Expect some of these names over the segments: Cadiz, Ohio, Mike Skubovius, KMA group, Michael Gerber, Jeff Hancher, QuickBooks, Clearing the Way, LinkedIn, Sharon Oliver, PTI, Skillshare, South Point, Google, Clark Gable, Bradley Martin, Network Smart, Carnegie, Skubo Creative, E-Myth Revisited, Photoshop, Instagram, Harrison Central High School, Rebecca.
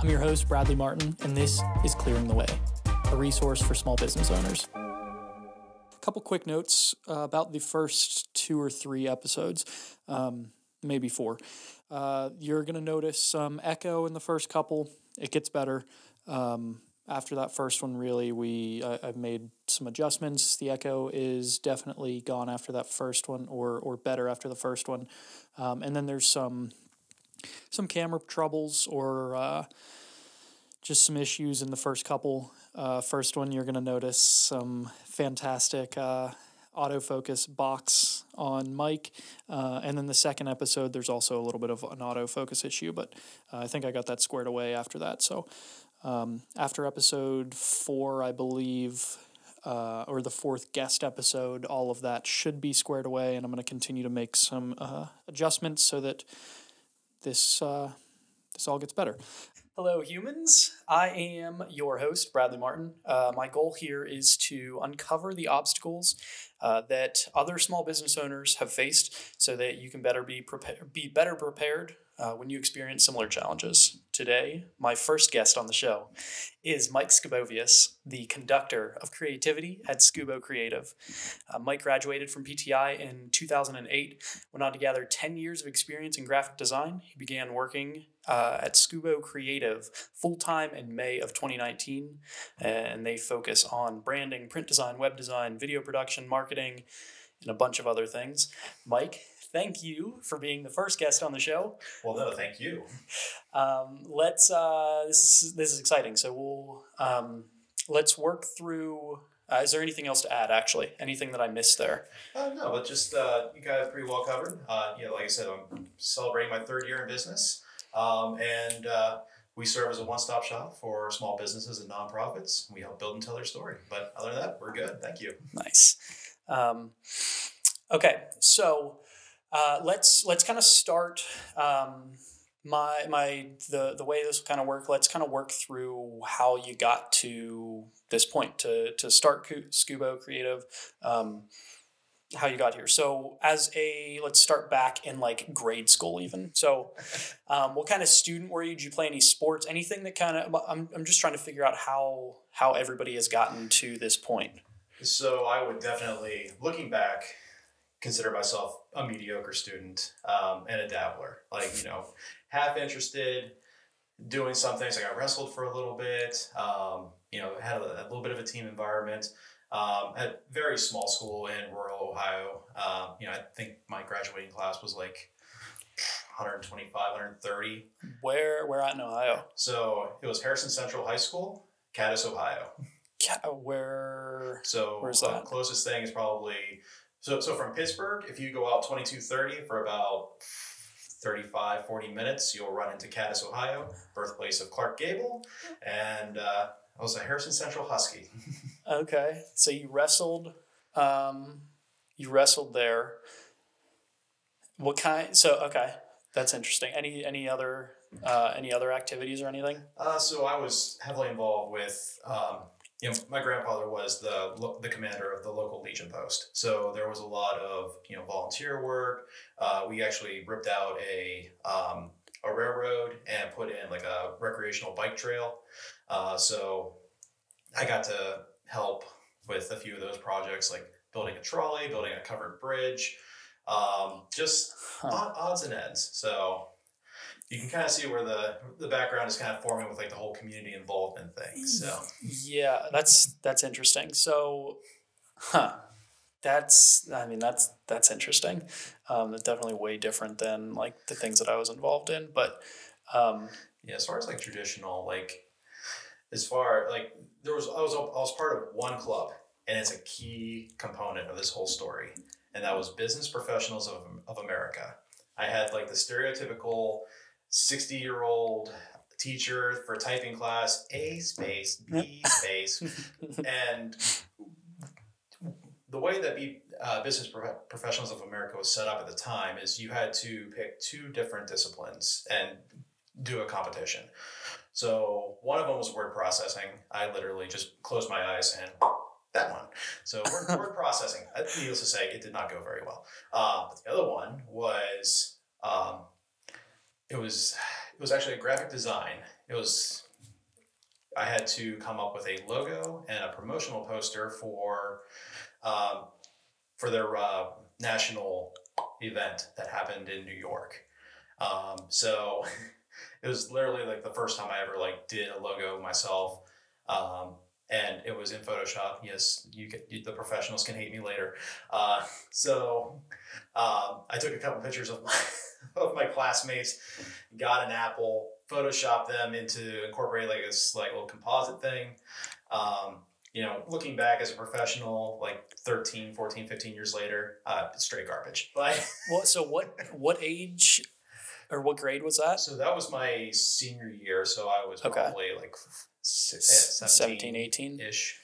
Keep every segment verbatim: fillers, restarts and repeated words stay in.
I'm your host, Bradley Martin, and this is Clearing the Way, a resource for small business owners. A couple quick notes uh, about the first two or three episodes, um, maybe four. Uh, you're going to notice some echo in the first couple. It gets better. Um, after that first one, really, we uh, I've made some adjustments. The echo is definitely gone after that first one, or or better after the first one. Um, and then there's some... some camera troubles or uh, just some issues in the first couple. Uh, first one, you're going to notice some fantastic uh, autofocus box on Mike. Uh, and then the second episode, there's also a little bit of an autofocus issue, but uh, I think I got that squared away after that. So um, after episode four, I believe, uh, or the fourth guest episode, all of that should be squared away, and I'm going to continue to make some uh, adjustments so that This uh, this all gets better. Hello, humans. I am your host, Bradley Martin. Uh, my goal here is to uncover the obstacles uh, that other small business owners have faced, so that you can better be prepared, be better prepared uh, when you experience similar challenges. Today, my first guest on the show is Mike Skubovius, the conductor of creativity at Skubo Creative. Uh, Mike graduated from P T I in two thousand eight, went on to gather ten years of experience in graphic design. He began working uh, at Skubo Creative full-time in May of twenty nineteen, and they focus on branding, print design, web design, video production, marketing, and a bunch of other things. Mike, thank you for being the first guest on the show. Well, no, thank you. Um, let's, uh, this is, this is exciting. So we'll, um, let's work through, uh, is there anything else to add, actually? Anything that I missed there? Uh, no, but just, uh, you got it pretty well covered. Uh, you know, like I said, I'm celebrating my third year in business. Um, and, uh, we serve as a one-stop shop for small businesses and nonprofits. We help build and tell their story. But other than that, we're good. Thank you. Nice. Um, okay. So, Uh, let's let's kind of start um, my my the the way this will kind of work. Let's kind of work through how you got to this point to to start Skubo Creative, um, how you got here. So as a let's start back in like grade school even. So um, what kind of student were you? Did you play any sports? Anything that kind of I'm I'm just trying to figure out how how everybody has gotten to this point. So I would definitely, looking back, consider myself a mediocre student um, and a dabbler. Like, you know, half interested, doing some things. Like I wrestled for a little bit, um, you know, had a, a little bit of a team environment um, at a very small school in rural Ohio. Um, you know, I think my graduating class was like one twenty-five, one thirty. Where, where at in Ohio? So it was Harrison Central High School, Cadiz, Ohio. Yeah, where? So where's that? The closest thing is probably... So, so from Pittsburgh, if you go out twenty-two thirty for about thirty-five, forty minutes, you'll run into Cadiz, Ohio, birthplace of Clark Gable, and uh, I was a Harrison Central Husky. Okay, so you wrestled, um, you wrestled there. What kind? So, okay, that's interesting. Any any other uh, any other activities or anything? Uh, so I was heavily involved with. Um, You know, my grandfather was the the commander of the local Legion post, so there was a lot of you know volunteer work. Uh, we actually ripped out a um, a railroad and put in like a recreational bike trail. Uh, so I got to help with a few of those projects, like building a trolley, building a covered bridge, um, just huh. odd, odds and ends. So. You can kind of see where the the background is kind of forming with like the whole community involvement thing. So yeah, that's that's interesting. So, huh, that's I mean that's that's interesting. Um, definitely way different than like the things that I was involved in. But um, yeah, as far as like traditional, like as far like there was I was I was part of one club, and it's a key component of this whole story, and that was Business Professionals of of America. I had like the stereotypical sixty-year-old teacher for typing class, A space, B space. And the way that B, uh, Business Professionals of America was set up at the time is you had to pick two different disciplines and do a competition. So one of them was word processing. I literally just closed my eyes and that one. So word, word processing, needless to say, it did not go very well. Uh, but the other one was... Um, It was It was actually a graphic design. It was, I had to come up with a logo and a promotional poster for, um, for their uh, national event that happened in New York. Um, so it was literally like the first time I ever like did a logo myself. Um, and it was in Photoshop. Yes, you can, you, the professionals can hate me later. Uh, so um, I took a couple pictures of my, of my classmates, got an apple, Photoshopped them into incorporate like this like little composite thing. Um, you know, looking back as a professional, like thirteen, fourteen, fifteen years later, uh, straight garbage. But well, so what, what age or what grade was that? So that was my senior year. So I was okay. probably like seventeen, eighteen ish.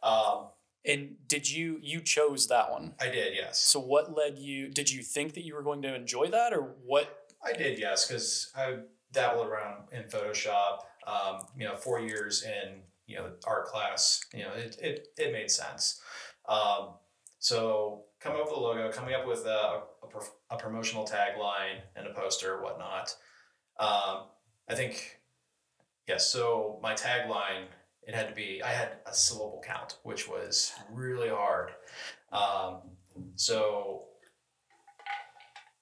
Um, and did you, you chose that one? I did. Yes. So what led you, did you think that you were going to enjoy that or what? I did. Yes. Cause I dabbled around in Photoshop, um, you know, four years in, you know, art class, you know, it, it, it made sense. Um, so coming up with a logo, coming up with a, a, a promotional tagline and a poster or whatnot. Um, I think, yes. Yeah, so my tagline, it had to be, I had a syllable count, which was really hard. Um, so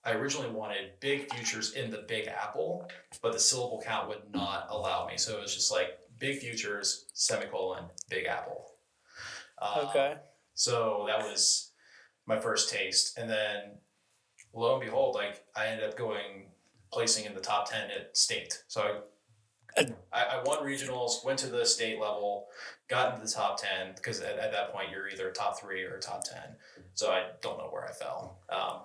I originally wanted big futures in the Big Apple, but the syllable count would not allow me. So it was just like big futures, semicolon, Big Apple. Um, okay. So that was my first taste. And then lo and behold, like I ended up going, placing in the top ten at state. So I, I, I won regionals, went to the state level, got into the top ten because at, at that point you're either top three or top ten. So I don't know where I fell. Um,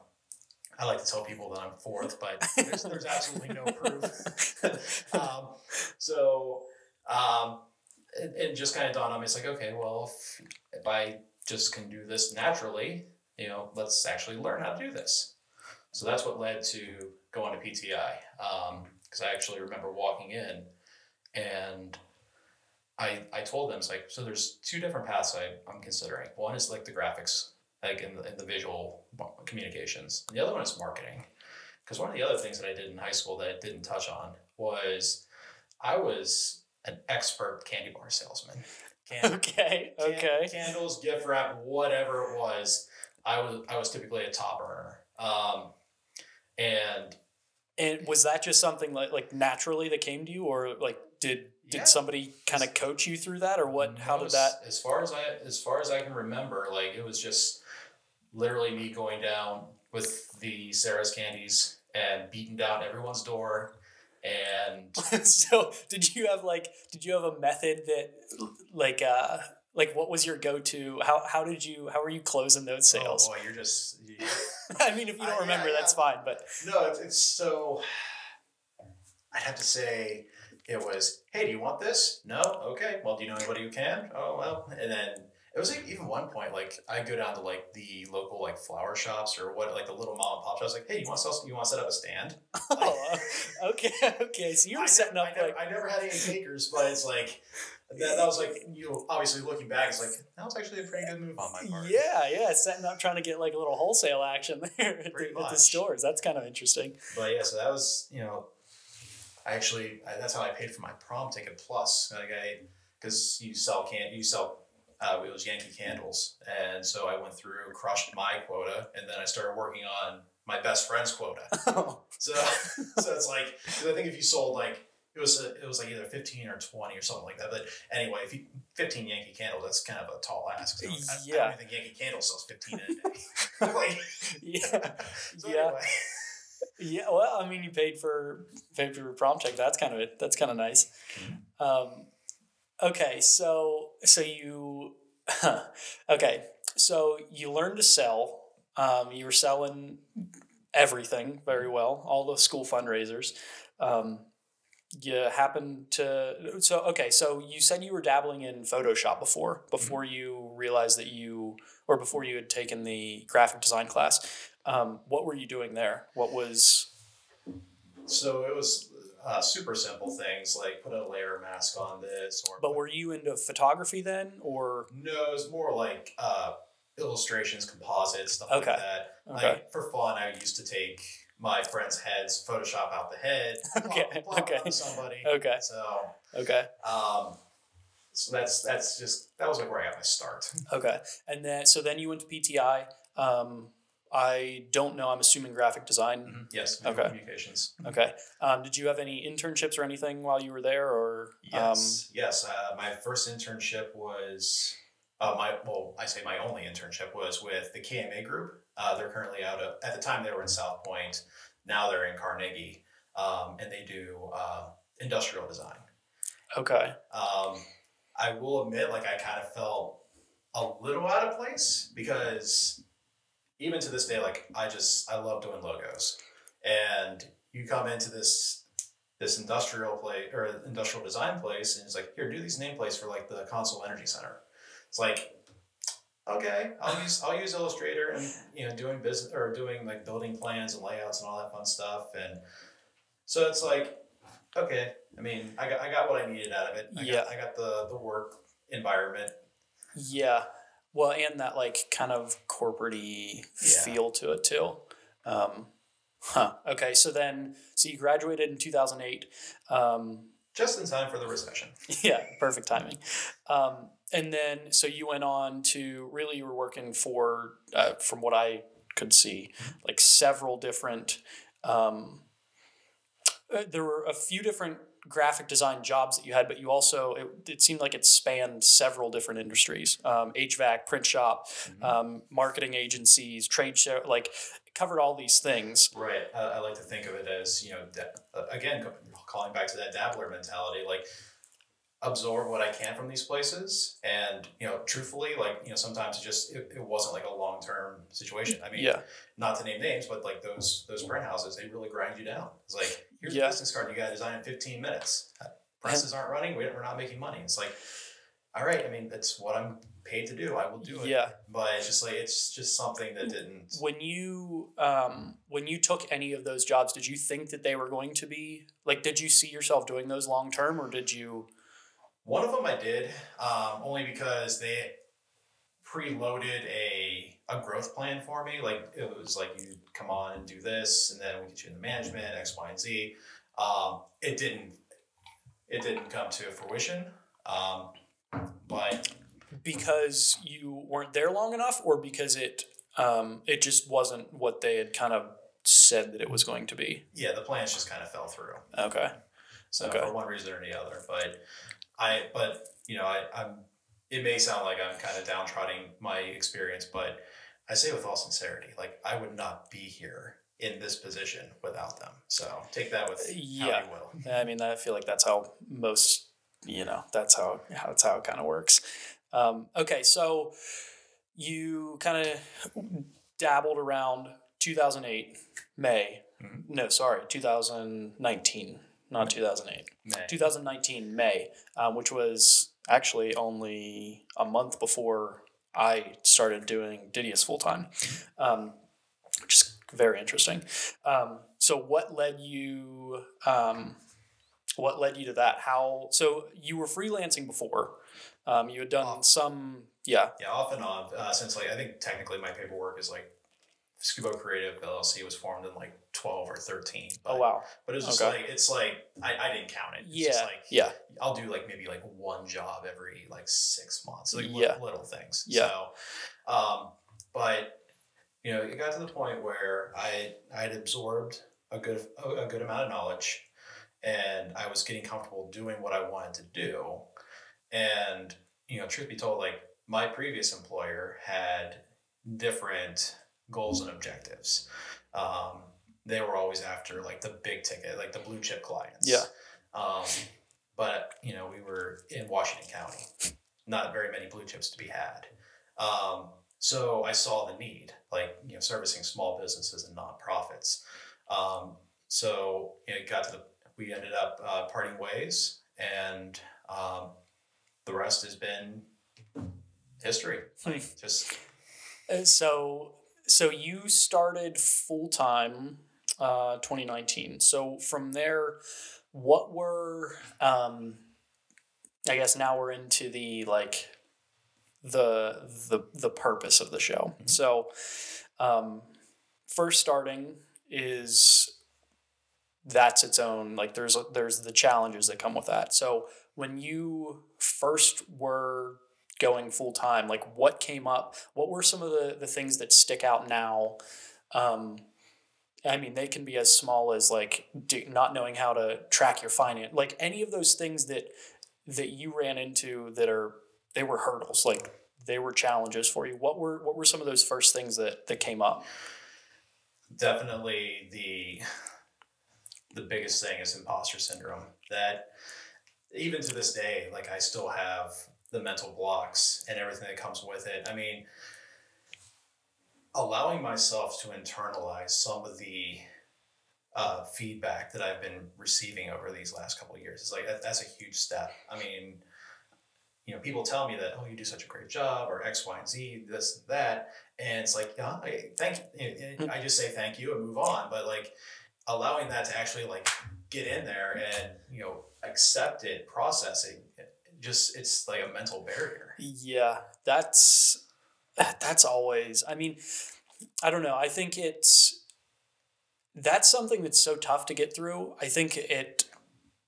I like to tell people that I'm fourth, but there's, there's absolutely no proof. um, so, um, it, it just kind of dawned on me. It's like, okay, well, if, if I just can do this naturally, you know, let's actually learn how to do this. So that's what led to going to P T I. Um, cause I actually remember walking in and I, I told them it's like, so there's two different paths I, I'm considering. One is like the graphics, like in the, in the visual communications. And the other one is marketing. Because one of the other things that I did in high school that I didn't touch on was I was an expert candy bar salesman. Can, okay, can, okay. Candles, gift wrap, whatever it was. I was I was typically a top earner. Um, and and was that just something like like naturally that came to you, or like did did yeah, somebody kind of coach you through that, or what? How was, did that? As far as I as far as I can remember, like it was just literally me going down with the Sarah's candies and beating down everyone's door. And so did you have like, did you have a method that like, uh, like what was your go-to? How, how did you, how were you closing those sales? Oh boy, you're just, yeah. I mean, if you don't I, remember, yeah, that's yeah. fine, but no, it's, it's so I'd have to say it was, hey, do you want this? No. Okay. Well, do you know anybody who can? Oh, well, and then it was like even one point, like I go down to like the local like flower shops or what, like the little mom and pop shops. Like, hey, you want to sell, you want to set up a stand? Oh, okay, okay. So you were I setting never, up. I, like... never, I never had any takers, but it's like that, that was like you know, obviously looking back, it's like that was actually a pretty good move on my part. Yeah, yeah, setting up, trying to get like a little wholesale action there at the, at the stores. That's kind of interesting. But yeah, so that was you know, I actually I, that's how I paid for my prom ticket plus like I because you sell can't you sell. Uh, it was Yankee candles. And so I went through, crushed my quota, and then I started working on my best friend's quota. Oh. So, so it's like, cause I think if you sold like, it was, a, it was like either fifteen or twenty or something like that. But anyway, if you, fifteen Yankee candles, that's kind of a tall ask. I, yeah. I don't think Yankee candles sells fifteen in a day. like, yeah. So yeah. Anyway. Yeah. Well, I mean, you paid for, paid for your prom check. That's kind of it. That's kind of nice. Um, Okay, so so you huh, okay, so you learned to sell. Um, you were selling everything very well, all the school fundraisers. Um, you happened to so okay, so you said you were dabbling in Photoshop before before mm-hmm. you realized that you or before you had taken the graphic design class. Um, what were you doing there? What was so it was. Uh, super simple things like put a layer mask on this. Or but were you into photography then, or no? It's more like uh, illustrations, composites, stuff okay. like that. Okay. Like for fun, I used to take my friend's heads, Photoshop out the head, okay, plop, plop okay, somebody. Okay. So okay. Um, so that's that's just that was like where I got my start. Okay, and then so then you went to P T I. Um, I don't know. I'm assuming graphic design. Mm-hmm. Yes. Okay. Communications. Okay. Um, did you have any internships or anything while you were there? Or yes, um, yes. Uh, my first internship was uh, my well, I say my only internship was with the K M A group. Uh, they're currently out of, at the time they were in South Point. Now they're in Carnegie, um, and they do uh, industrial design. Okay. Um, I will admit, like I kind of felt a little out of place because even to this day, like I just I love doing logos, and you come into this this industrial place or industrial design place, and it's like, here, do these nameplates for like the Consol Energy Center. It's like, okay, I'll use I'll use Illustrator and you know doing business or doing like building plans and layouts and all that fun stuff, and so it's like, okay, I mean I got I got what I needed out of it. I yeah, got, I got the the work environment. Yeah, well, and that like kind of corporate-y yeah. feel to it too. Um, huh. Okay, so then so you graduated in two thousand eight. Um, Just in time for the recession. Yeah, perfect timing. Um, and then, so you went on to really, you were working for, uh, from what I could see, like several different, um, uh, there were a few different graphic design jobs that you had, but you also, it, it seemed like it spanned several different industries, um, H V A C, print shop, mm-hmm. um, marketing agencies, trade show, like it covered all these things. Right. Uh, I like to think of it as, you know, again, calling back to that dabbler mentality, like absorb what I can from these places. And, you know, truthfully, like, you know, sometimes it just, it, it wasn't like a long-term situation. I mean, yeah. not to name names, but like those, those print houses, they really grind you down. It's like, here's yeah. a business card you got to design in fifteen minutes. Presses aren't running. We're not making money. It's like, all right. I mean, that's what I'm paid to do. I will do it. Yeah. But it's just like, it's just something that didn't. When you, um, when you took any of those jobs, did you think that they were going to be like, did you see yourself doing those long-term or did you? One of them I did, um, only because they preloaded a, a growth plan for me. Like it was like, you come on and do this and then we get you in the management X, Y, and Z. Um, it didn't, it didn't come to fruition. Um, but because you weren't there long enough or because it, um, it just wasn't what they had kind of said that it was going to be. Yeah. The plans just kind of fell through. Okay. So okay. for one reason or the other, but I, but you know, I, I'm, it may sound like I'm kind of downtrodding my experience, but I say with all sincerity, like I would not be here in this position without them. So take that with yeah. how you will. I mean, I feel like that's how most, you know, that's how, how it's how it kind of works. Um, okay. So you kind of dabbled around two thousand eight, May, mm-hmm. no, sorry, two thousand nineteen, not two thousand eight, May. two thousand nineteen, May, um, which was actually only a month before I started doing Didius full-time, um, which is very interesting. Um, so what led you, um, what led you to that? How, so you were freelancing before, um, you had done off. some, yeah. Yeah, off and on, uh, since like, I think technically my paperwork is like Skubo Creative L L C was formed in like twelve or thirteen. But, oh, wow. But it was just okay. like, it's like, I, I didn't count it. It's yeah. just like, yeah. I'll do like maybe like one job every like six months, like yeah. little, little things. Yeah. So, um, but you know, it got to the point where I, I had absorbed a good, a good amount of knowledge and I was getting comfortable doing what I wanted to do. And, you know, truth be told, like my previous employer had different goals and objectives. Um, they were always after like the big ticket, like the blue chip clients. Yeah. Um, but you know, we were in Washington County, not very many blue chips to be had. Um, so I saw the need, like, you know, servicing small businesses and nonprofits. Um, so you know, it got to the, we ended up, uh, parting ways and, um, the rest has been history. Like, just, and so, So you started full-time uh, twenty nineteen. So from there, what were, um, I guess now we're into the, like, the the the purpose of the show. Mm-hmm. So um, first starting is that's its own, like there's, there's the challenges that come with that. So when you first were going full time, like what came up, what were some of the, the things that stick out now? Um, I mean, they can be as small as like do, not knowing how to track your finance, like any of those things that, that you ran into that are, they were hurdles, like they were challenges for you. What were, what were some of those first things that, that came up? Definitely the, the biggest thing is imposter syndrome, that even to this day, like I still have the mental blocks and everything that comes with it. I mean, allowing myself to internalize some of the uh, feedback that I've been receiving over these last couple of years is like, that, that's a huge step. I mean, you know, people tell me that, oh, you do such a great job, or X, Y, and Z, this, that. And it's like, yeah, I, thank you. And I just say thank you and move on. But like allowing that to actually like get in there and, you know, accept it, process it, it just, it's like a mental barrier. Yeah, that's, that's always, I mean, I don't know. I think it's, that's something that's so tough to get through. I think it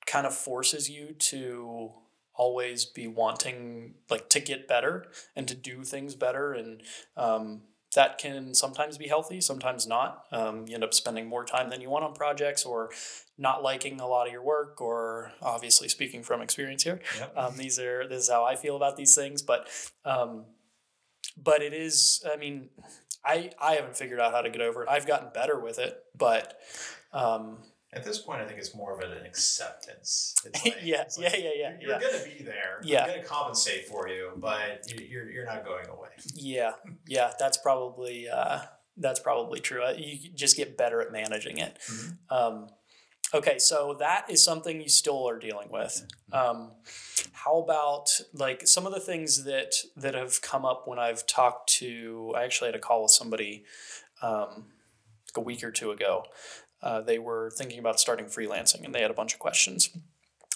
kind of forces you to always be wanting like to get better and to do things better. And, um, that can sometimes be healthy, sometimes not. Um, you end up spending more time than you want on projects or not liking a lot of your work, or obviously speaking from experience here. Yep. Um, these are, this is how I feel about these things, but, um, But it is, I mean, I, I haven't figured out how to get over it. I've gotten better with it, but. Um, At this point, I think it's more of an acceptance. It's like, yeah, it's like, yeah, yeah, yeah. You're, you're yeah. going to be there. Yeah. I'm going to compensate for you, but you're, you're not going away. Yeah. Yeah. That's probably, uh, that's probably true. You just get better at managing it. Mm-hmm. Um, okay. So that is something you still are dealing with. Um, how about like some of the things that, that have come up when I've talked to, I actually had a call with somebody, um, like a week or two ago. Uh, they were thinking about starting freelancing and they had a bunch of questions.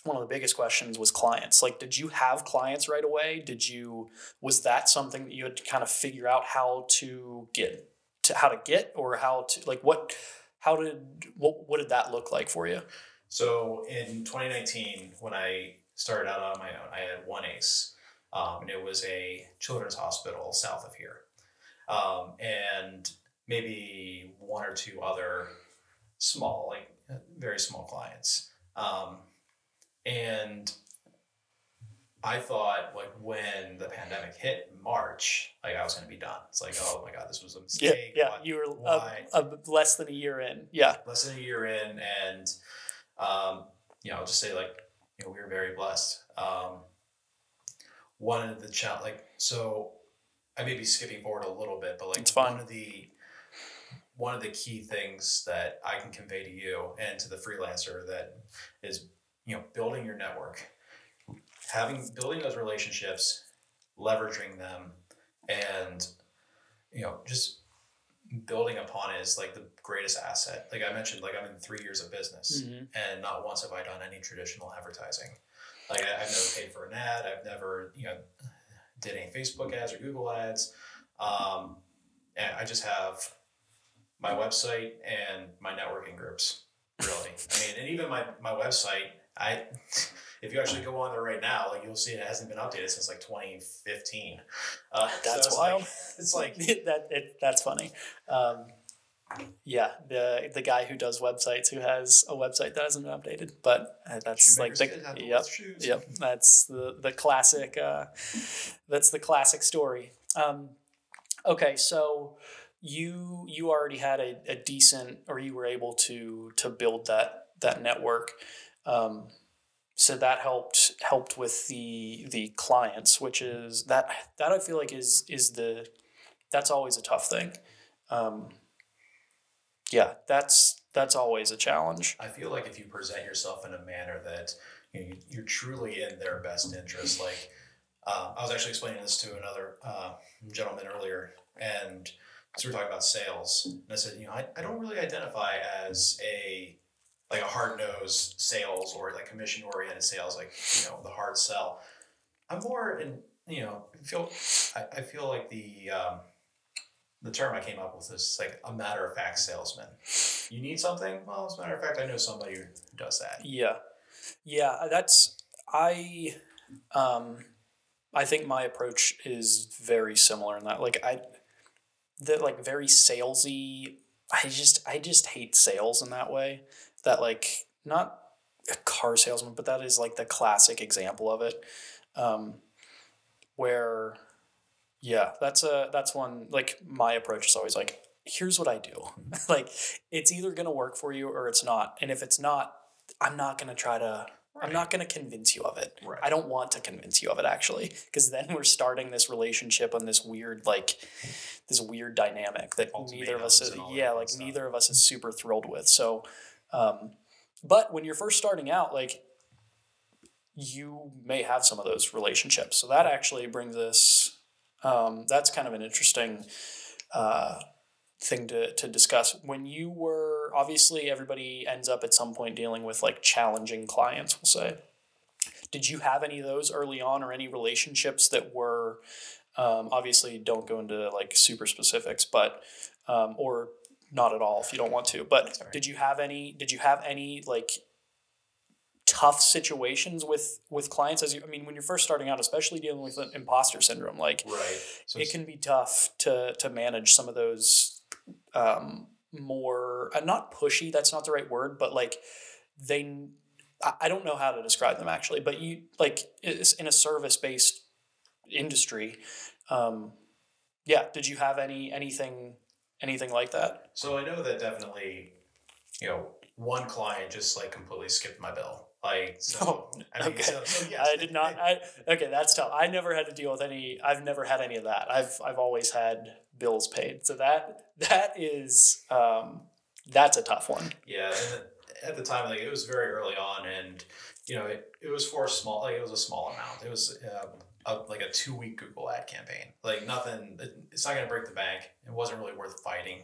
One of the biggest questions was clients. Like, did you have clients right away? Did you, was that something that you had to kind of figure out how to get to how to get, or how to like, what, How did, what, what did that look like for you? So in twenty nineteen, when I started out on my own, I had one ACE, um, and it was a children's hospital south of here. Um, and maybe one or two other small, like very small clients. Um, and I thought like when the pandemic hit in March, like I was going to be done. It's like, oh my God, this was a mistake. Yeah, yeah. Why, you were a, a less than a year in. Yeah. Less than a year in. And, um, you know, I'll just say like, you know, we were very blessed. Um, one of the challenge, like, so I may be skipping forward a little bit, but like it's fine. one of the, one of the key things that I can convey to you and to the freelancer that is, you know, building your network. Having, building those relationships, leveraging them, and, you know, just building upon it is like the greatest asset. Like I mentioned, like I'm in three years of business, mm-hmm. and not once have I done any traditional advertising. Like I, I've never paid for an ad. I've never, you know, did any Facebook ads or Google ads. Um, and I just have my website and my networking groups, really. I mean, and even my, my website, I... If you actually go on there right now, like you'll see it hasn't been updated since like twenty fifteen. Uh, that's so wild. Like, it's like that. It, that's funny. Um, yeah, the the guy who does websites who has a website that hasn't been updated, but that's like the, yep, yep. That's the the classic. Uh, that's the classic story. Um, okay, so you you already had a, a decent, or you were able to to build that that network. Um, So that helped helped with the the clients, which is that that I feel like is is the that's always a tough thing. Um, yeah, that's that's always a challenge. I feel like if you present yourself in a manner that you know, you're truly in their best interest, like uh, I was actually explaining this to another uh, gentleman earlier, and so we were talking about sales, and I said, you know, I, I don't really identify as a like a hard-nosed sales or like commission-oriented sales, like, you know, the hard sell. I'm more in, you know, feel, I, I feel like the, um, the term I came up with is like a matter-of-fact salesman. You need something? Well, as a matter of fact, I know somebody who does that. Yeah. Yeah, that's, I, um, I think my approach is very similar in that, like I, that like very salesy, I just, I just hate sales in that way, that like, not a car salesman, but that is like the classic example of it. Um, where, yeah, that's a, that's one, like my approach is always like, here's what I do. Like it's either going to work for you or it's not. And if it's not, I'm not going to try to, right. I'm not going to convince you of it. Right. I don't want to convince you of it actually, because then we're starting this relationship on this weird, like this weird dynamic that neither of us, is, yeah, like stuff. neither of us is super thrilled with. So, um, but when you're first starting out, like you may have some of those relationships. So that actually brings us, um, that's kind of an interesting, uh, thing to, to discuss. When you were, obviously everybody ends up at some point dealing with like challenging clients, we'll say. Did you have any of those early on or any relationships that were, um, obviously don't go into like super specifics, but, um, or not at all if you don't want to, but Sorry. did you have any, did you have any like tough situations with, with clients as you, I mean, when you're first starting out, especially dealing with imposter syndrome, like right. so it can be tough to, to manage some of those, um, more, uh, not pushy, that's not the right word, but like they, I, I don't know how to describe them actually, but you like it's in a service-based industry. Um, yeah. Did you have any, anything, anything like that? So I know that definitely, you know, one client just like completely skipped my bill. Like, so, oh, I mean, okay. so, so yes. I did not, I, okay, that's tough. I never had to deal with any, I've never had any of that. I've, I've always had bills paid. So that, that is, um, that's a tough one. Yeah. And at the time, like it was very early on and, you know, it, it was for small, like it was a small amount. It was um, a, like a two week Google ad campaign, like nothing, it's not going to break the bank. It wasn't really worth fighting.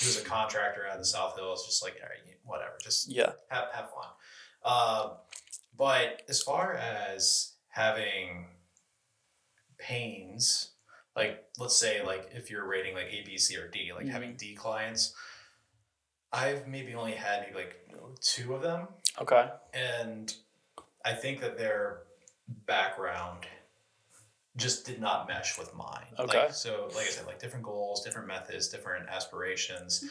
He was a contractor out of the South Hills, just like, all right, whatever, just yeah. have, have fun. Uh, but as far as having pains, like, let's say, like, if you're rating, like, A, B, C, or D, like, mm-hmm. having D clients, I've maybe only had, maybe, like, two of them. Okay. And I think that their background just did not mesh with mine. Okay. Like, so, like I said, like, different goals, different methods, different aspirations.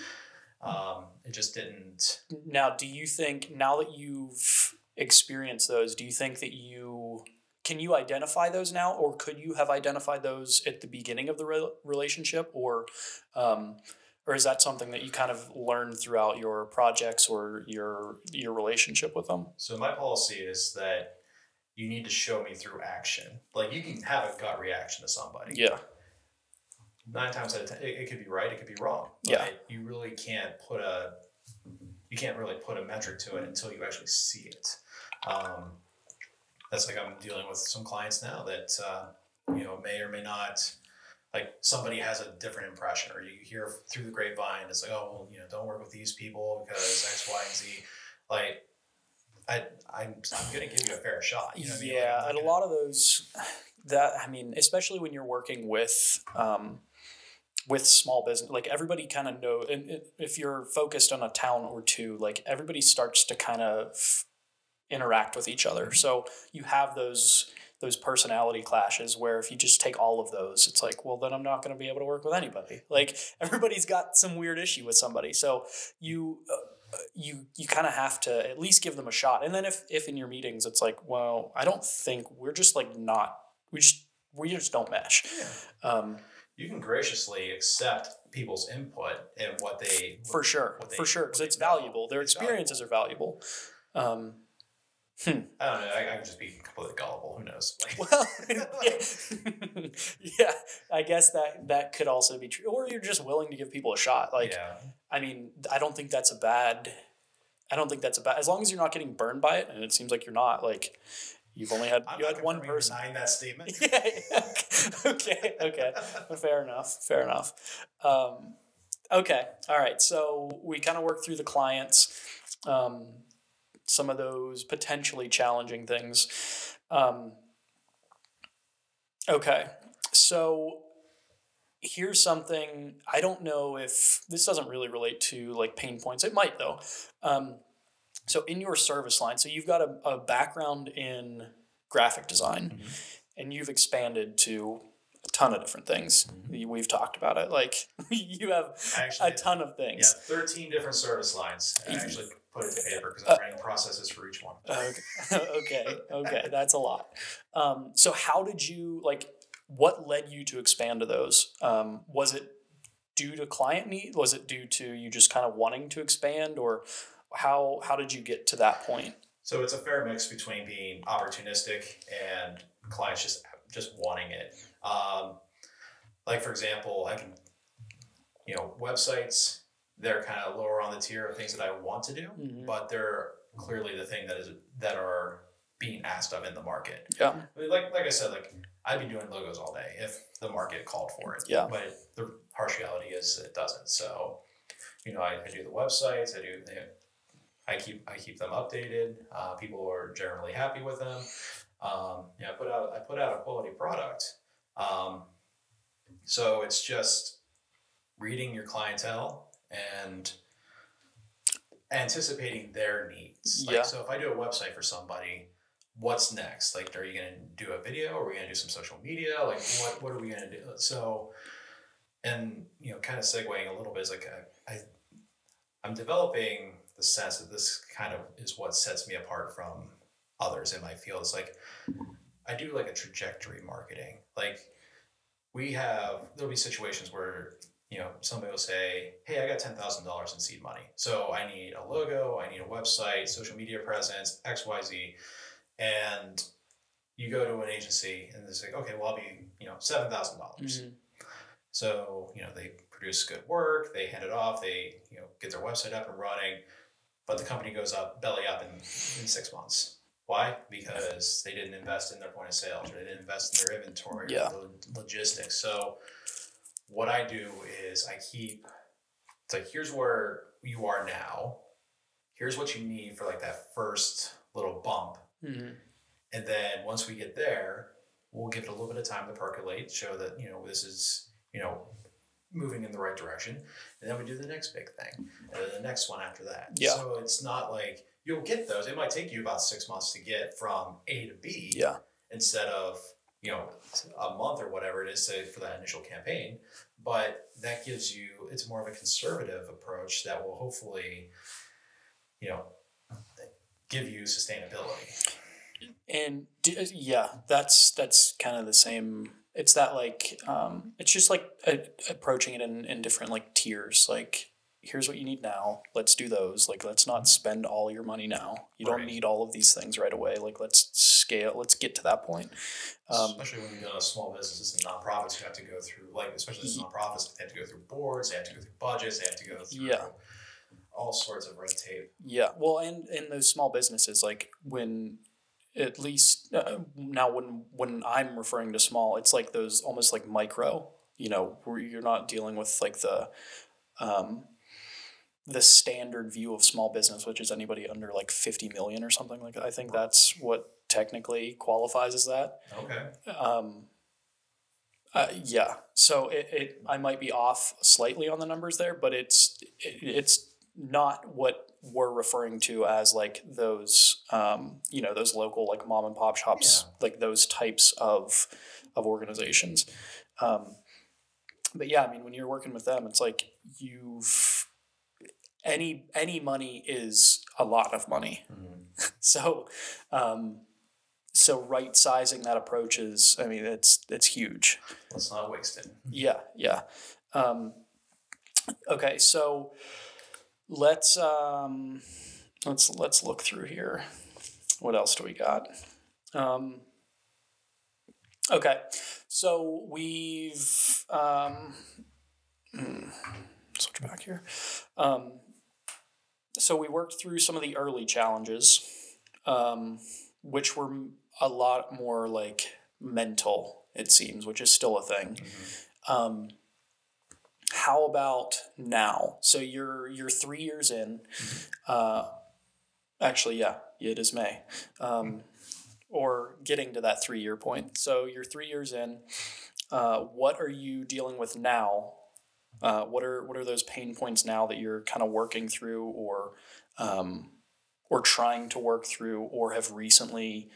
Um, it just didn't. Now, do you think now that you've experienced those, do you think that you, can you identify those now, or could you have identified those at the beginning of the re- relationship or, um, or is that something that you kind of learned throughout your projects or your, your relationship with them? So my policy is that you need to show me through action. Like you can have a gut reaction to somebody. Yeah. Nine times out of ten, it, it could be right, it could be wrong. Yeah. Right? You really can't put a, you can't really put a metric to it until you actually see it. Um, that's like I'm dealing with some clients now that, uh, you know, may or may not, like somebody has a different impression or you hear through the grapevine, it's like, oh, well, you know, don't work with these people because X, Y, and Z. Like, I, I'm, I'm going to give you a fair shot. You know what I mean? Yeah. Like, and gonna, a lot of those that, I mean, especially when you're working with, um, with small business, like everybody kind of know, and if you're focused on a town or two, like everybody starts to kind of interact with each other. So you have those, those personality clashes where if you just take all of those, it's like, well, then I'm not going to be able to work with anybody. Like everybody's got some weird issue with somebody. So you, uh, you, you kind of have to at least give them a shot. And then if, if in your meetings, it's like, well, I don't think we're just like, not, we just, we just don't mesh. Yeah. Um, You can graciously accept people's input and what they for sure they, for sure because it's valuable. Their experiences are valuable. Um, hmm. I don't know. I, I could just be completely gullible. Who knows? Like, well, yeah. yeah, I guess that that could also be true. Or you're just willing to give people a shot. Like, yeah. I mean, I don't think that's a bad. I don't think that's a bad as long as you're not getting burned by it, and it seems like you're not. Like. You've only had I'm you had one person. Denying that statement. Yeah, yeah. Okay. Okay. Fair enough. Fair enough. Um, okay. All right. So we kind of worked through the clients, um, some of those potentially challenging things. Um, okay. So here's something, I don't know if this doesn't really relate to like pain points. It might though. Um, so in your service line, so you've got a, a background in graphic design, mm-hmm. and you've expanded to a ton of different things. Mm-hmm. We've talked about it. Like you have actually, a ton of things. Yeah, thirteen different service lines. I actually put it to paper because I'm uh, writing processes for each one. Okay. okay. Okay. That's a lot. Um, so how did you like, what led you to expand to those? Um, was it due to client need? Was it due to you just kind of wanting to expand, or how, how did you get to that point? So it's a fair mix between being opportunistic and clients just, just wanting it. Um, like for example, I can, you know, websites, they're kind of lower on the tier of things that I want to do, mm-hmm. but they're clearly the thing that is, that are being asked of in the market. Yeah. Like, like I said, like, I'd be doing logos all day if the market called for it. Yeah. But it, the harsh reality is it doesn't. So, you know, I, I do the websites. I do. They, I keep. I keep them updated. Uh, people are generally happy with them. Um, you know, I put out. I put out a quality product. Um, so it's just reading your clientele and anticipating their needs. Like, yeah. So if I do a website for somebody, what's next? Like, are you going to do a video? Are we going to do some social media? Like, what, what are we going to do? So, and, you know, kind of segueing a little bit is like, I, I, I'm developing the sense that this kind of is what sets me apart from others in my field. It's like, I do like a trajectory marketing. Like we have, there'll be situations where, you know, somebody will say, hey, I got ten thousand dollars in seed money. So I need a logo. I need a website, social media presence, X, Y, Z. And you go to an agency and it's like, okay, well, I'll be, you know, seven thousand dollars. Mm-hmm. So, you know, they produce good work, they hand it off, they, you know, get their website up and running, but the company goes up, belly up in, in six months. Why? Because they didn't invest in their point of sales, or they didn't invest in their inventory, yeah. or the logistics. So what I do is I keep, it's like, here's where you are now. Here's what you need for like that first little bump. Mm-hmm. And then once we get there, we'll give it a little bit of time to percolate, show that, you know, this is, you know, moving in the right direction. And then we do the next big thing and then the next one after that. Yeah. So it's not like you'll get those. It might take you about six months to get from A to B, yeah. instead of, you know, a month or whatever it is to, for that initial campaign. But that gives you, it's more of a conservative approach that will hopefully, you know, give you sustainability. And d- yeah, that's, that's kind of the same. It's that like, um, it's just like a, approaching it in, in different like tiers. Like, here's what you need now. Let's do those. Like, let's not spend all your money now. You right. don't need all of these things right away. Like, let's scale, let's get to that point. Um, especially when you go to small businesses and nonprofits, you have to go through like, especially yeah. nonprofits, they have to go through boards, they have to go through budgets, they have to go through yeah. all sorts of red tape. Yeah. Well, and in those small businesses, like when at least uh, now when, when I'm referring to small, it's like those almost like micro, you know, where you're not dealing with like the, um, the standard view of small business, which is anybody under like fifty million or something like that. I think that's what technically qualifies as that. Okay. Um, Uh, yeah. So it, it, I might be off slightly on the numbers there, but it's, it, it's not what we're referring to as like those, um, you know, those local, like mom and pop shops, yeah. like those types of, of organizations. Um, but yeah, I mean, when you're working with them, it's like you've any, any money is a lot of money. Mm-hmm. so, um, So right sizing that approach is, I mean, it's, it's huge. Let's not waste it. Yeah. Yeah. Um, okay. So let's, um, let's, let's look through here. What else do we got? Um, okay. So we've, um, switch back here. Um, so we worked through some of the early challenges, um, which were a lot more like mental, it seems, which is still a thing. Mm-hmm. Um, how about now? So you're, you're three years in, uh, actually, yeah, it is May, um, or getting to that three year point. So you're three years in, uh, what are you dealing with now? Uh, what are what are those pain points now that you're kind of working through, or um, or trying to work through, or have recently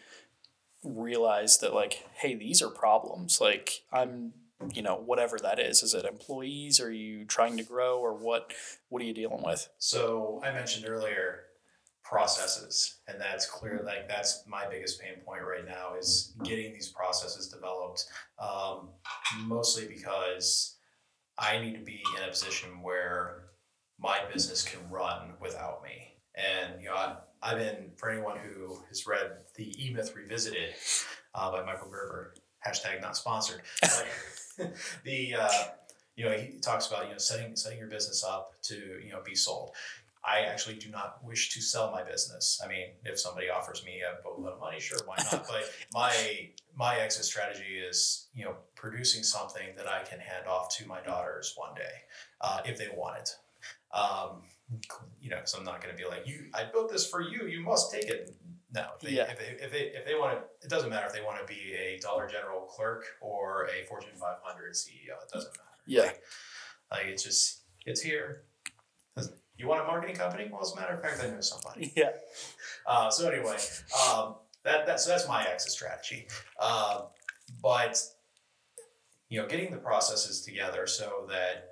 realized that, like, hey, these are problems. Like, I'm, you know, whatever that is. Is it employees? Are you trying to grow, or what? What are you dealing with? So I mentioned earlier processes, and that's clear. Like, that's my biggest pain point right now is getting these processes developed, um, mostly because I need to be in a position where my business can run without me. And, you know, I've, I've been, for anyone who has read the E-Myth Revisited uh, by Michael Gerber, hashtag not sponsored, but the, uh, you know, he talks about, you know, setting, setting your business up to, you know, be sold. I actually do not wish to sell my business. I mean, if somebody offers me a boatload of money, sure, why not? But my my exit strategy is, you know, producing something that I can hand off to my daughters one day, uh, if they want it. Um, you know, because I'm not going to be like, you, I built this for you, you must take it. No, if they, yeah. if they if they if they want to, it doesn't matter if they want to be a Dollar General clerk or a Fortune five hundred C E O. It doesn't matter. Yeah, like, like it's just it's here. You want a marketing company? Well, as a matter of fact, I know somebody. Yeah. Uh, so anyway, um, that, that so that's my exit strategy. Uh, but, you know, getting the processes together so that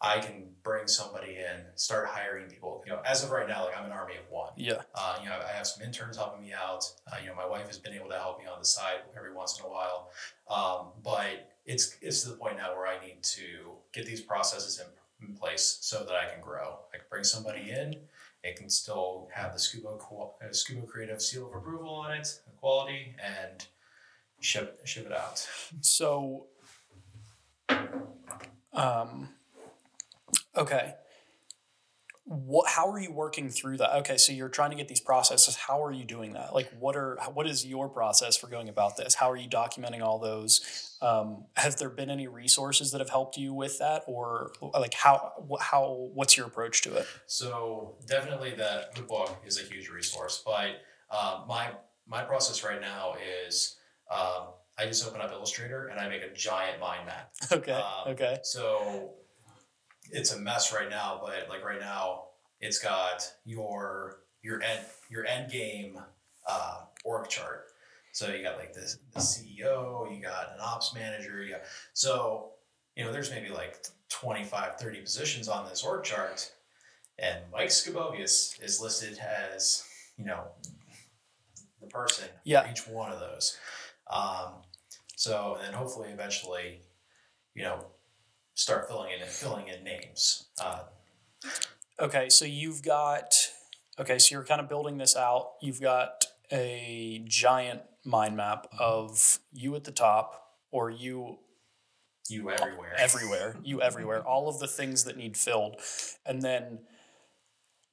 I can bring somebody in, start hiring people. You know, as of right now, like, I'm an army of one. Yeah. Uh, you know, I have some interns helping me out. Uh, you know, my wife has been able to help me on the side every once in a while. Um, but it's it's to the point now where I need to get these processes in in place so that I can grow. I can bring somebody in. It can still have the Skubo uh, Skubo Creative seal of approval on it, the quality, and ship ship it out. So, um, okay. What? How are you working through that? Okay, so you're trying to get these processes. How are you doing that? Like, what are what is your process for going about this? How are you documenting all those? Um, have there been any resources that have helped you with that, or like how, how, what's your approach to it? So definitely that the book is a huge resource, but, um, my, my process right now is, um, I just open up Illustrator and I make a giant mind map. Okay. Um, okay. So it's a mess right now, but like right now it's got your, your end, your end game, uh, org chart. So you got like this, the C E O, you got an ops manager. You got, so, you know, there's maybe like twenty-five, thirty positions on this org chart, and Mike Skubovius is listed as, you know, the person yeah. for each one of those. Um, so, and then hopefully eventually, you know, start filling in and filling in names. Uh, okay. So you've got, okay. So you're kind of building this out. You've got a giant mind map of you at the top, or you you everywhere everywhere you everywhere all of the things that need filled. And then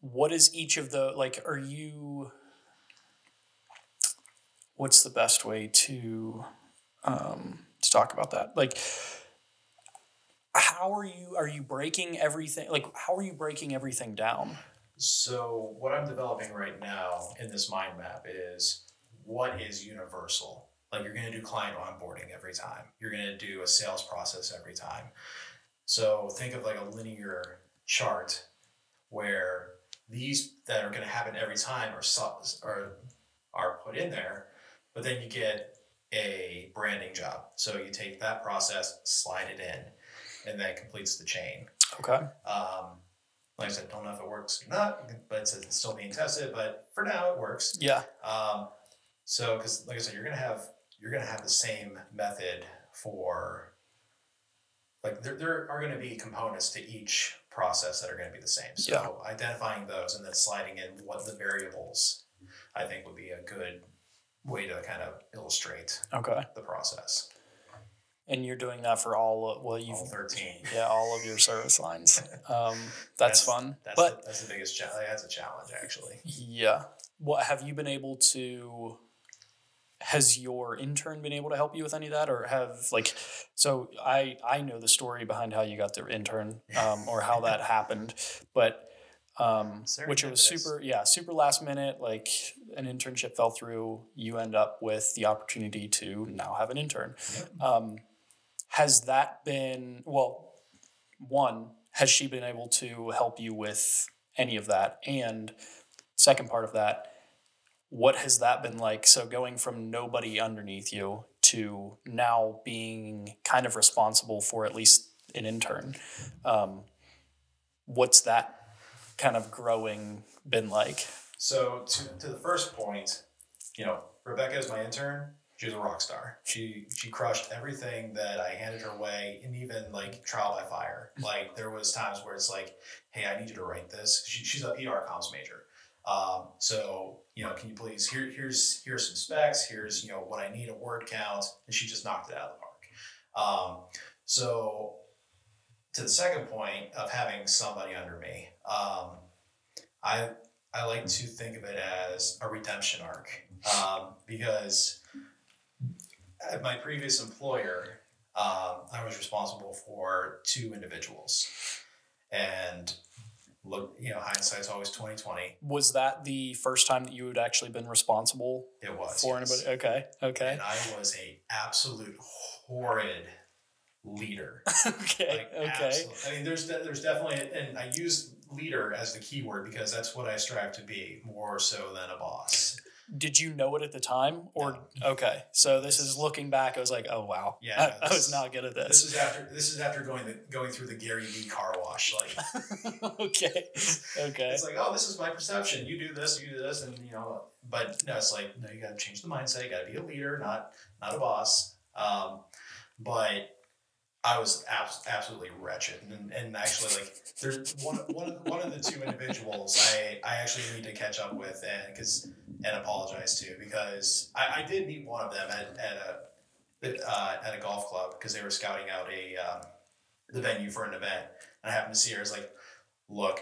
what is each of the, like, are you, what's the best way to um to talk about that? Like, how are you are you breaking everything like how are you breaking everything down? So what I'm developing right now in this mind map is what is universal. Like, you're going to do client onboarding every time. You're going to do a sales process every time. So think of like a linear chart where these that are going to happen every time are are, are put in there, but then you get a branding job. So you take that process, slide it in, and that completes the chain. Okay. Um, Like I said, don't know if it works or not, but it's still being tested. But for now, it works. Yeah. Um. So, because like I said, you're gonna have you're gonna have the same method for, like, there there are gonna be components to each process that are gonna be the same. So yeah. identifying those and then sliding in what the variables, I think, would be a good way to kind of illustrate okay. the process. And you're doing that for all of, well, you've all thirteen, yeah, all of your service lines. Um, that's, that's fun. That's, but the, that's the biggest challenge. That's a challenge, actually. Yeah. What have you been able to? Has your intern been able to help you with any of that, or have like? So I I know the story behind how you got the intern, um, or how that happened, but um, which it was super, yeah, super last minute. Like, an internship fell through. You end up with the opportunity to now have an intern. Um, Has that been, well, one, has she been able to help you with any of that? And second part of that, what has that been like? So going from nobody underneath you to now being kind of responsible for at least an intern, um, what's that kind of growing been like? So to, to the first point, you know, Rebecca is my intern. She was a rock star. She she crushed everything that I handed her way, and even like trial by fire. Like there was times where it's like, hey, I need you to write this. She, she's an E R comms major. Um, so, you know, can you please, here, here's, here's some specs, here's, you know, what I need, a word count, and she just knocked it out of the park. Um, so to the second point of having somebody under me, um, I, I like to think of it as a redemption arc, um, because at my previous employer, um, I was responsible for two individuals, and look, you know, hindsight's always twenty twenty. Was that the first time that you had actually been responsible? It was, for yes. anybody? Okay, okay. And I was a absolute horrid leader. okay, like, okay. Absolute, I mean, there's de- there's definitely, and I use leader as the keyword because that's what I strive to be more so than a boss. Did you know it at the time, or no. Okay? So this is looking back. I was like, oh wow, yeah, I, I was not good at this. This is after this is after going the, going through the Gary Vee car wash, like. okay, okay. It's like, oh, this is my perception. You do this, you do this, and you know. But no, it's like no, you got to change the mindset. You got to be a leader, not not a boss. Um, but I was abs- absolutely wretched, and, and actually, like, there's one one one of the two individuals I I actually need to catch up with, and because. And apologize to, because I, I did meet one of them at, at a uh, at a golf club because they were scouting out a um, the venue for an event, and I happened to see her. I was like, "Look,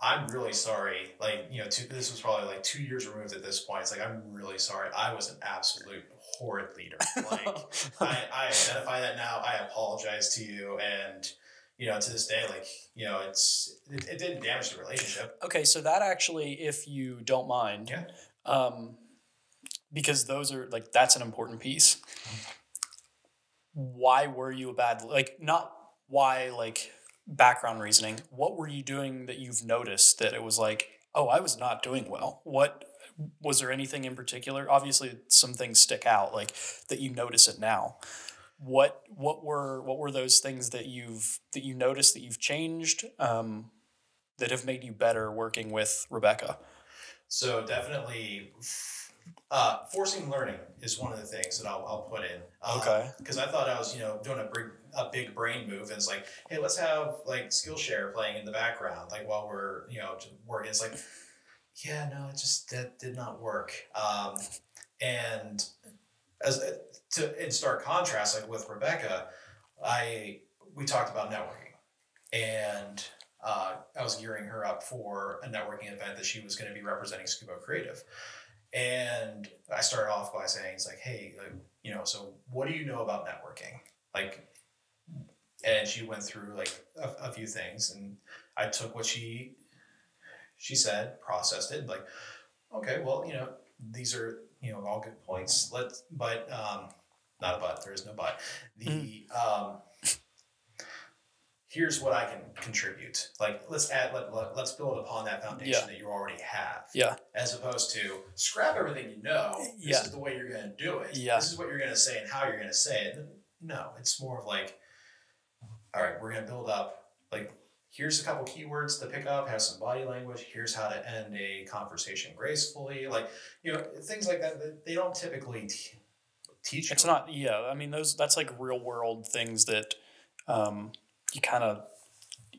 I'm really sorry. Like, you know, two, this was probably like two years removed at this point. It's like I'm really sorry. I was an absolute horrid leader. Like, I, I identify that now. I apologize to you, and." You know, to this day, like, you know, it's it, it didn't damage the relationship. Okay, so that actually, if you don't mind, yeah. um, because those are, like, that's an important piece. Why were you a bad, like, not why, like, background reasoning. What were you doing that you've noticed that it was like, oh, I was not doing well? What, was there anything in particular? Obviously, some things stick out, like, that you notice it now. What what were what were those things that you've that you noticed that you've changed um, that have made you better working with Rebecca? So definitely, uh, forcing learning is one of the things that I'll I'll put in. Uh, okay. Because I thought I was you know doing a big a big brain move, and it's like, hey, let's have like Skillshare playing in the background, like while we're you know working. It's like, yeah, no, it just that did not work. Um, and as to in stark contrast, like with Rebecca, I we talked about networking, and uh, I was gearing her up for a networking event that she was going to be representing Skubo Creative, and I started off by saying, "It's like, hey, like, you know, so what do you know about networking?" Like, and she went through like a, a few things, and I took what she she said, processed it, like, okay, well, you know, these are. You know, all good points. Let's, but um, not a but. There is no but. The um, here's what I can contribute. Like, let's add. Let, let let's build upon that foundation yeah. that you already have. Yeah. As opposed to scrap everything you know. This yeah. is the way you're going to do it. Yeah. This is what you're going to say and how you're going to say it. No, it's more of like, all right, we're going to build up. Like, here's a couple keywords to pick up, have some body language. Here's how to end a conversation gracefully. Like, you know, things like that, they don't typically t- teach. It's not, yeah. I mean, those, that's like real world things that um, you kind of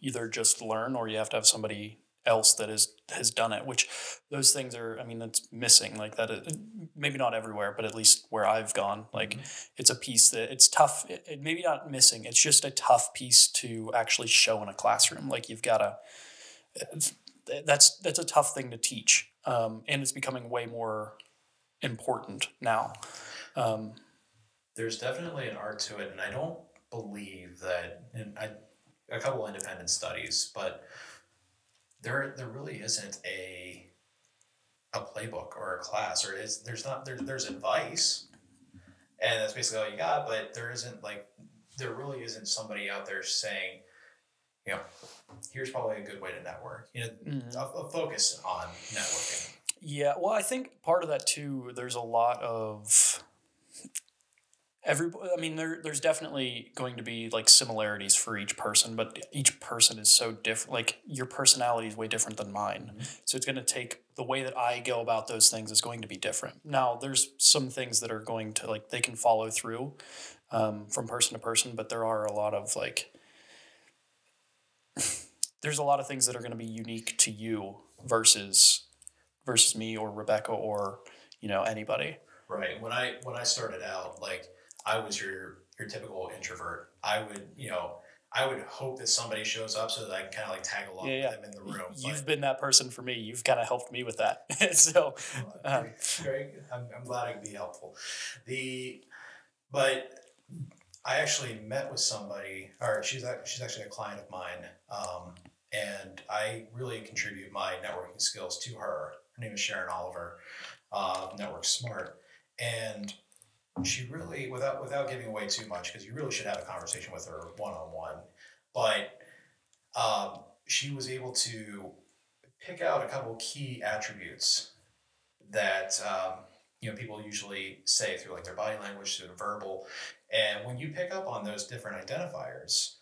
either just learn or you have to have somebody else that is, has done it, which those things are, I mean, that's missing like that. Is, maybe not everywhere, but at least where I've gone, like mm-hmm. it's a piece that it's tough. It, it maybe not missing. It's just a tough piece to actually show in a classroom. Like you've got to, that's, that's a tough thing to teach. Um, and it's becoming way more important now. Um, There's definitely an art to it. And I don't believe that, and I, a couple of independent studies, but there, there really isn't a, a playbook or a class or is there's not there, there's advice and that's basically all you got, but there isn't like there really isn't somebody out there saying, you know, here's probably a good way to network. You know, mm-hmm. a, a focus on networking. Yeah, well, I think part of that too, there's a lot of every, I mean, there there's definitely going to be like similarities for each person, but each person is so different. Like your personality is way different than mine. Mm-hmm. So it's going to take, the way that I go about those things is going to be different. Now there's some things that are going to like, they can follow through um, from person to person, but there are a lot of like, there's a lot of things that are going to be unique to you versus versus me or Rebecca or, you know, anybody. Right. When I, when I started out, like I was your, your typical introvert. I would, you know, I would hope that somebody shows up so that I can kind of like tag along yeah, yeah. with them in the room. You've but, been that person for me. You've kind of helped me with that. so uh, very, I'm, I'm glad I could be helpful. The, but I actually met with somebody, or she's, she's actually a client of mine. Um, and I really contribute my networking skills to her. Her name is Sharon Oliver, uh, Network Smart. And she really, without without giving away too much, because you really should have a conversation with her one-on-one, but um, she was able to pick out a couple key attributes that um, you know, people usually say through like their body language, through the verbal. And when you pick up on those different identifiers,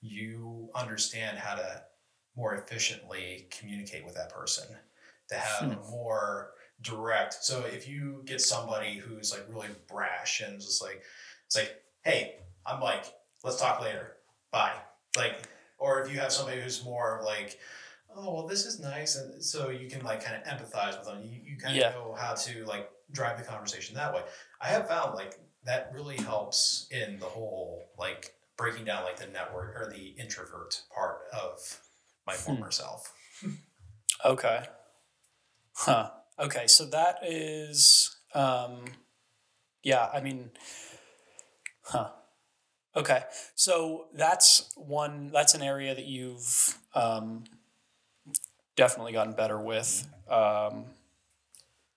you understand how to more efficiently communicate with that person, to have hmm. more direct. So if you get somebody who's like really brash and just like, it's like, hey, I'm Mike, let's talk later. Bye. Like, or if you have somebody who's more like, oh, well, this is nice. And so you can like kind of empathize with them. You, you kind of yeah. know how to like drive the conversation that way. I have found like that really helps in the whole, like breaking down like the network or the introvert part of my former hmm. self. Okay. Huh. Okay. So that is, um, yeah, I mean, huh. Okay. So that's one, that's an area that you've, um, definitely gotten better with, um,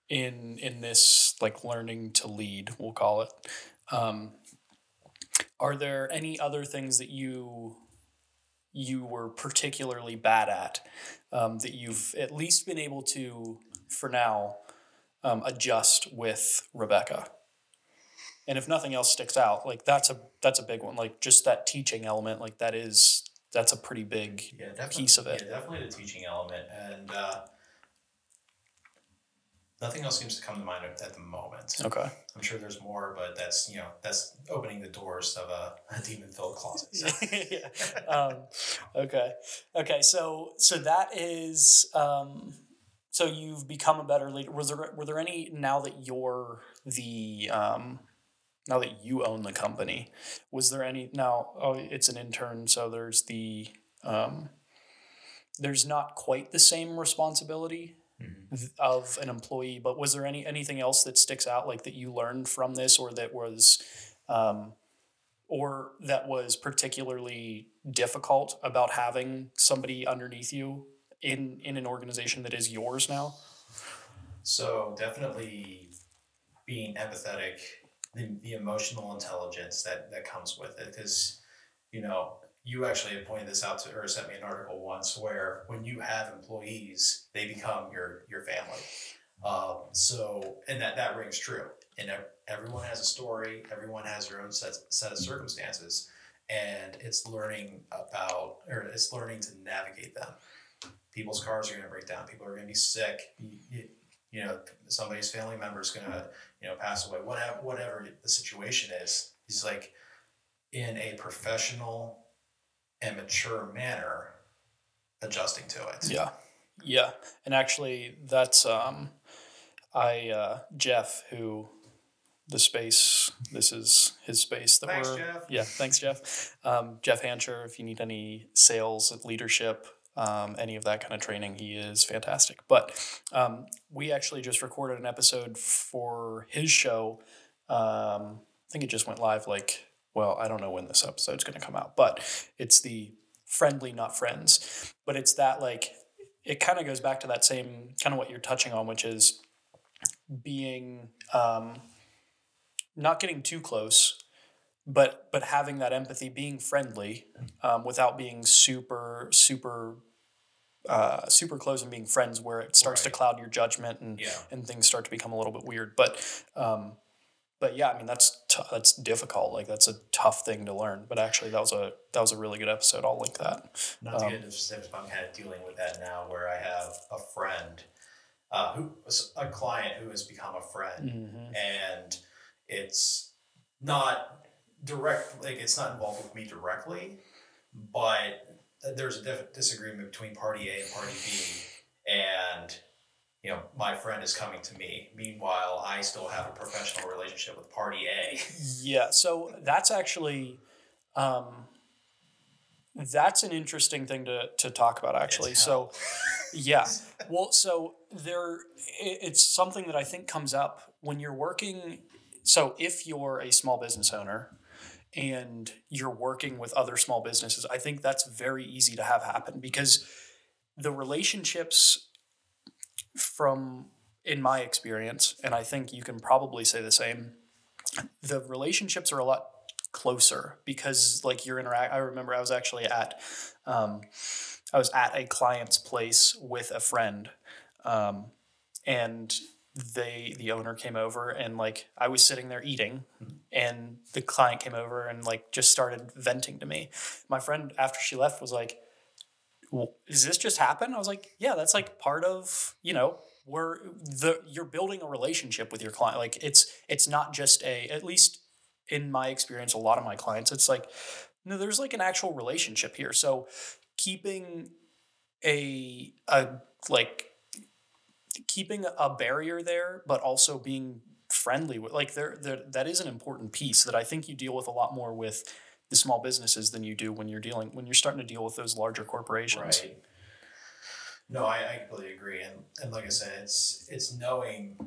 in, in this like learning to lead, we'll call it. Um, are there any other things that you, you were particularly bad at, um, that you've at least been able to, for now, um, adjust with Rebecca? And if nothing else sticks out, like that's a, that's a big one. Like just that teaching element, like that is, that's a pretty big yeah, piece of it. Yeah, definitely the teaching element. And, uh, nothing else seems to come to mind at the moment. Okay. I'm sure there's more, but that's, you know, that's opening the doors of a, a demon-filled closet. So. yeah. um, okay. Okay. So, so that is, um, so you've become a better leader. Was there, were there any, now that you're the, um, now that you own the company, was there any, now, oh, it's an intern. So there's the, um, there's not quite the same responsibility Mm-hmm. of an employee, but was there any anything else that sticks out, like that you learned from this, or that was um or that was particularly difficult about having somebody underneath you in in an organization that is yours now? So definitely being empathetic, the, the emotional intelligence that that comes with it, because you know, you actually had pointed this out to, or sent me an article once, where when you have employees, they become your, your family. Um, so, and that, that rings true. And everyone has a story. Everyone has their own set, set of circumstances, and it's learning about, or it's learning to navigate them. People's cars are going to break down. People are going to be sick. You, you know, somebody's family member is going to, you know, pass away, whatever, whatever the situation is. It's like in a professional and mature manner, adjusting to it. Yeah. Yeah. And actually that's, um, I, uh, Jeff, who the space, this is his space that thanks, we're, Jeff. yeah. Thanks, Jeff. Um, Jeff Hancher, if you need any sales leadership, um, any of that kind of training, he is fantastic. But, um, we actually just recorded an episode for his show. Um, I think it just went live like, well, I don't know when this episode's going to come out, but it's the friendly, not friends. But it's that, like, it kind of goes back to that same kind of what you're touching on, which is being, um, not getting too close, but but having that empathy, being friendly, um, without being super super uh, super close and being friends, where it starts right. to cloud your judgment and yeah. and things start to become a little bit weird. But um, but yeah, I mean that's t- that's difficult. Like that's a tough thing to learn. But actually, that was a that was a really good episode. I'll link that. Not to um, get into specifics, but I'm kind of dealing with that now, where I have a friend uh, who was a client who has become a friend, mm-hmm. and it's not direct, like it's not involved with me directly, but there's a dif- disagreement between party A and party B, and you know my friend is coming to me. Meanwhile, I still have a professional relationship with party A. Yeah, so that's actually um, that's an interesting thing to to talk about. Actually, so yeah, well, so there, it, it's something that I think comes up when you're working. So if you're a small business owner and you're working with other small businesses, I think that's very easy to have happen, because the relationships from, in my experience, and I think you can probably say the same, the relationships are a lot closer because like you're interact. I remember I was actually at, um, I was at a client's place with a friend, um, and they, the owner came over and like, I was sitting there eating and the client came over and like, just started venting to me. My friend, after she left, was like, well, does this just happen? I was like, yeah, that's like part of, you know, where the, you're building a relationship with your client. Like it's, it's not just a, at least in my experience, a lot of my clients, it's like, no, there's like an actual relationship here. So keeping a, a like, keeping a barrier there, but also being friendly with like there, there, that is an important piece that I think you deal with a lot more with the small businesses than you do when you're dealing, when you're starting to deal with those larger corporations. Right. No, I, I completely agree. And, and like I said, it's, it's knowing,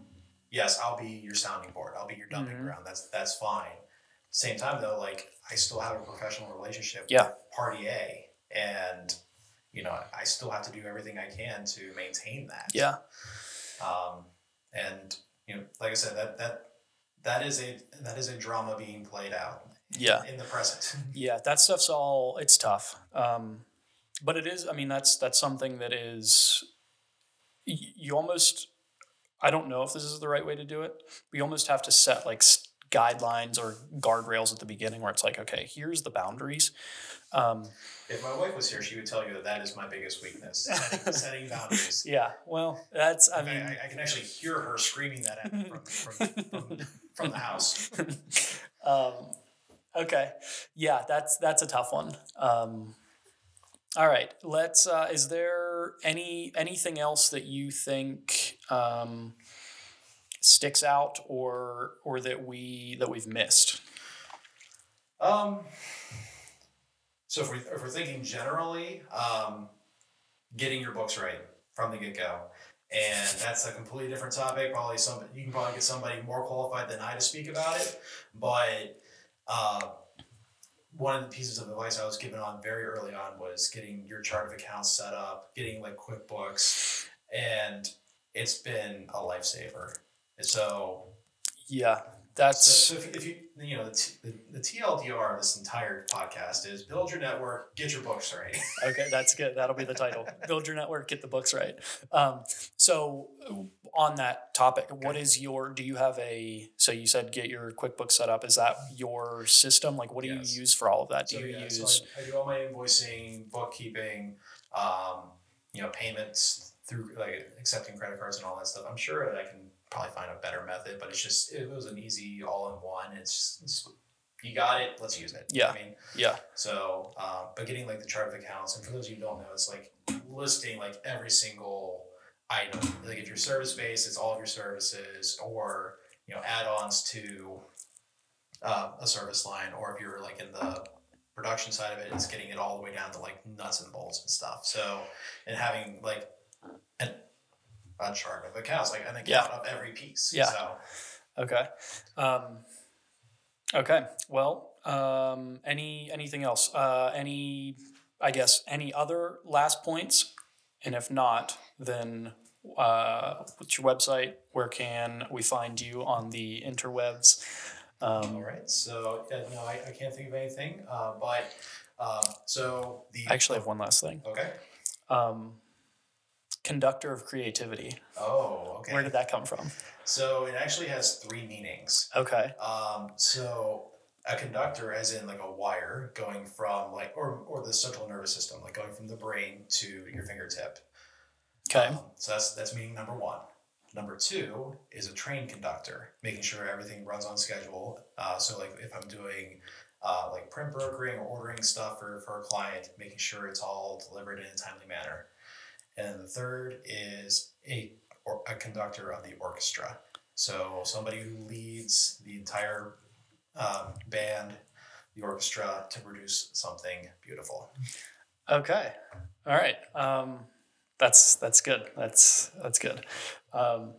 yes, I'll be your sounding board. I'll be your dumping mm-hmm. ground. That's, that's fine. Same time though, like I still have a professional relationship yeah. with party A, and you know, I still have to do everything I can to maintain that. Yeah. Um, and you know, like I said, that, that, that is a, that is a drama being played out yeah. in the present. Yeah. That stuff's all, it's tough. Um, but it is, I mean, that's, that's something that is, you almost, I don't know if this is the right way to do it. We almost have to set like guidelines or guardrails at the beginning where it's like, okay, here's the boundaries. Um, if my wife was here, she would tell you that that is my biggest weakness, setting, setting boundaries. Yeah, well, that's, I mean. I, I can actually hear her screaming that at me from, from, from, from the house. um, okay. Yeah, that's, that's a tough one. Um, all right. Let's, uh, is there any, anything else that you think, um, sticks out or, or that we, that we've missed? Um, So if, we, if we're thinking generally, um, getting your books right from the get-go, and that's a completely different topic. Probably some, you can probably get somebody more qualified than I to speak about it. But uh, one of the pieces of advice I was given on very early on was getting your chart of accounts set up, getting like QuickBooks, and it's been a lifesaver. So yeah. That's so, so if, if you you know the, t, the the T L D R of this entire podcast is build your network, get your books right. Okay, that's good. That'll be the title. Build your network, get the books right. Um, so on that topic, okay. What is your? Do you have a? So you said get your QuickBooks set up. Is that your system? Like, what do yes. you use for all of that? Do so, you yeah, use? So I, I do all my invoicing, bookkeeping, um, you know, payments through like accepting credit cards and all that stuff. I'm sure that I can probably find a better method, but it's just, it was an easy all-in-one. It's, it's you got it, let's use it. Yeah. You know I mean? Yeah. So, uh, but getting like the chart of accounts, and for those of you who don't know, it's like listing like every single item. Like if you're service-based, it's all of your services, or, you know, add-ons to uh, a service line, or if you're like in the production side of it, it's getting it all the way down to like nuts and bolts and stuff. So, and having like an a chart of accounts, like an account yeah. of every piece. Yeah. So. Okay. Um, okay. Well, um, any, anything else? Uh, any, I guess, any other last points? And if not, then, uh, what's your website? Where can we find you on the interwebs? Um, All right. So yeah, no, I, I can't think of anything. Uh, but uh, so the I actually have one last thing. Okay. Um, conductor of creativity. Oh, okay. Where did that come from? So it actually has three meanings. Okay. Um, so a conductor, as in like a wire going from like, or or the central nervous system, like going from the brain to your fingertip. Okay. Um, so that's that's meaning number one. Number two is a train conductor, making sure everything runs on schedule. Uh, so like if I'm doing uh, like print brokering or ordering stuff for, for a client, making sure it's all delivered in a timely manner. And then the third is a, or a conductor of the orchestra. So somebody who leads the entire um, band, the orchestra, to produce something beautiful. Okay. All right. Um, that's, that's good. That's, that's good. Um,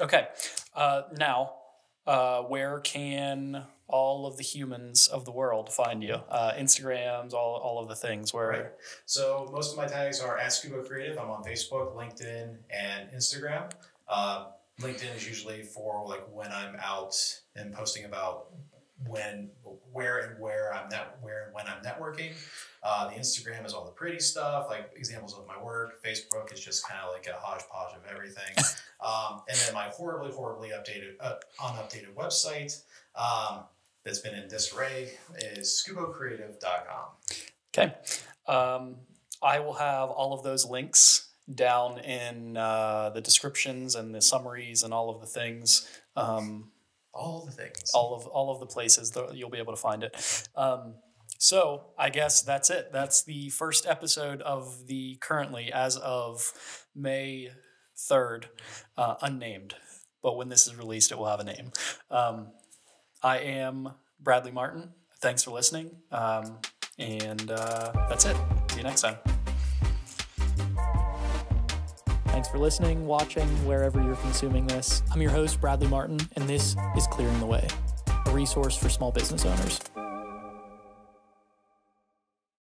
okay. Uh, now, uh, where can all of the humans of the world find you? Uh, Instagrams, all, all of the things. Where? Right. So most of my tags are at Skubo Creative. I'm on Facebook, LinkedIn, and Instagram. Uh, LinkedIn is usually for like when I'm out and posting about when, where and where I'm net, where and when I'm networking. Uh, the Instagram is all the pretty stuff, like examples of my work. Facebook is just kind of like a hodgepodge of everything. Um, and then my horribly, horribly updated, uh, unupdated website um, that's been in disarray is skubo creative dot com. Okay. Um, I will have all of those links down in uh, the descriptions and the summaries and all of the things. Um, all the things. All of, all of the places that you'll be able to find it. Um, So I guess that's it. That's the first episode of the currently, as of May third, uh, unnamed. But when this is released, it will have a name. Um, I am Bradley Martin. Thanks for listening. Um, and uh, that's it. See you next time. Thanks for listening, watching, wherever you're consuming this. I'm your host, Bradley Martin, and this is Clearing the Way, a resource for small business owners.